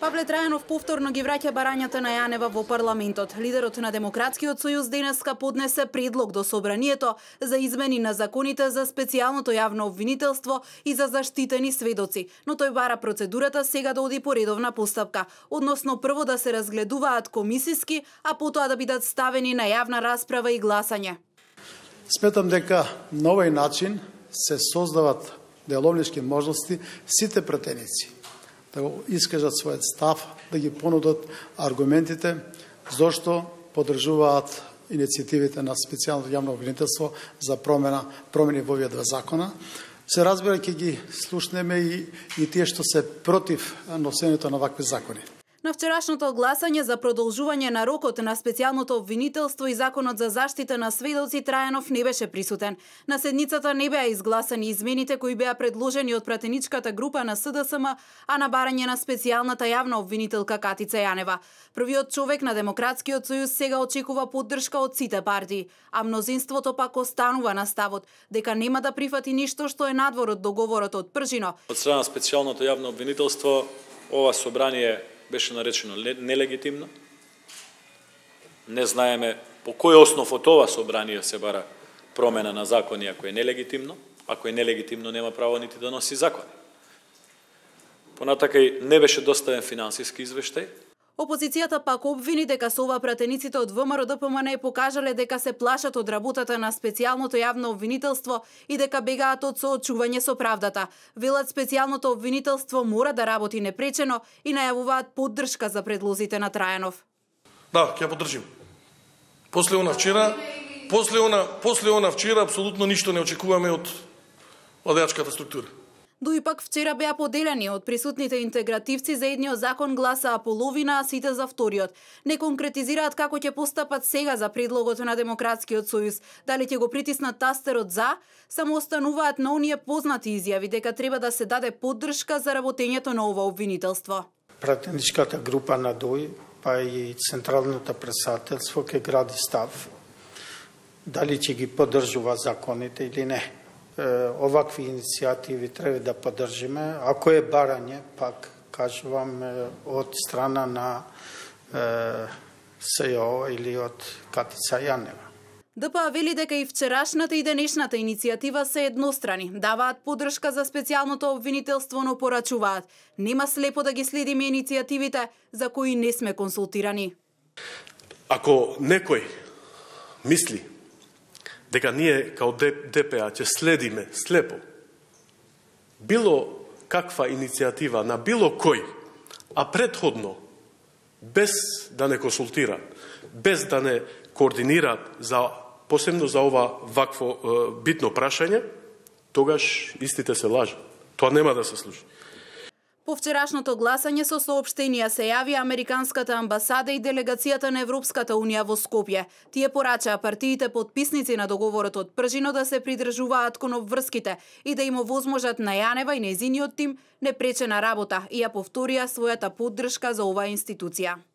Павле Трајанов повторно ги враќа барањата на Јанева во парламентот. Лидерот на Демократскиот сојуз денеска поднесе предлог до собранието за измени на законите за специјалното јавно обвинителство и за заштитени сведоци, но тој бара процедурата сега да оди по редовна поставка, односно прво да се разгледуваат комисиски, а потоа да бидат ставени на јавна расправа и гласање. Сметам дека на овој начин се создават деловнички можности сите претеници да го искажат својот став, да ги понудат аргументите зошто подржуваат иницијативите на специјалното јавно обвинителство за промени во овие два закона. Се разбира ќе ги слушнеме и тие што се против носењето на вакви закони. На вчерашното гласање за продолжување на рокот на специјалното обвинителство и законот за заштита на сведоци Трајанов не беше присутен. На седницата не беа изгласани измените кои беа предложени од пратеничката група на СДСМ, а на барање на специјалната јавна обвинителка Катица Јанева. Првиот човек на Демократскиот сојуз сега очекува поддршка од сите партии, а мнозинството пак останува на ставот дека нема да прифати ништо што е надвор од договорот од Пржино. Од страна на специјалното јавно обвинителство ова собрание беше наречено нелегитимно. Не знаеме по кој основ од ова собрание се бара промена на закони, ако е нелегитимно. Ако е нелегитимно, нема право нити да носи закон. Понатака и не беше доставен финансиски извештај. Опозицијата пак обвини дека со ова пратениците од ВМРО ДПМН покажале дека се плашат од работата на специјалното јавно обвинителство и дека бегаат од соочување со правдата. Велат специјалното обвинителство мора да работи непречено и најавуваат поддршка за предлозите на Трајанов. Да, ќе ја поддржим. После она вчера апсолутно ништо не очекуваме од владејачката структура. Дуи пак вчера беа поделени од присутните интегративци за едниот закон гласаа половина, а сите за вториот. Не конкретизираат како ќе постапат сега за предлогот на Демократскиот сојуз, дали ќе го притиснат тастерот за, само остануваат на оние познати изјави дека треба да се даде поддршка за работењето на ова обвинителство. Пратеничката група на ДОЈ, па и Централното претседателство ќе гради став дали ќе ги поддржува законите или не. Овакви иницијативи треба да поддржиме. Ако е барање, пак кажувам, од страна на СЕО или од Катица Јанева. ДПА вели дека и вчерашната и денешната иницијатива се еднострани, даваат поддршка за специјалното обвинителство, но порачуваат. Нема слепо да ги следиме иницијативите за кои не сме консултирани. Ако некој мисли дека ние као ДПА ќе следиме слепо било каква иницијатива на било кој, а предходно, без да не консултираат, без да не координираат, посебно за ова вакво битно прашање, тогаш истите се лажат. Тоа нема да се случи. По вчерашното гласање со соопштенија се јави Американската амбасада и делегацијата на Европската унија во Скопје. Тие порачаа партиите подписници на договорот од Пржино да се придржуваат кон обврските и да им овозможат на Јанева и нејзиниот тим непречена работа и ја повторија својата поддршка за оваа институција.